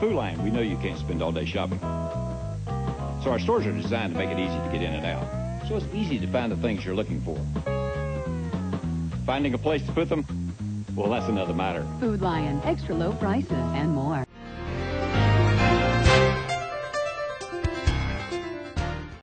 Food Lion, we know you can't spend all day shopping. So our stores are designed to make it easy to get in and out. So it's easy to find the things you're looking for. Finding a place to put them? Well, that's another matter. Food Lion, extra low prices and more.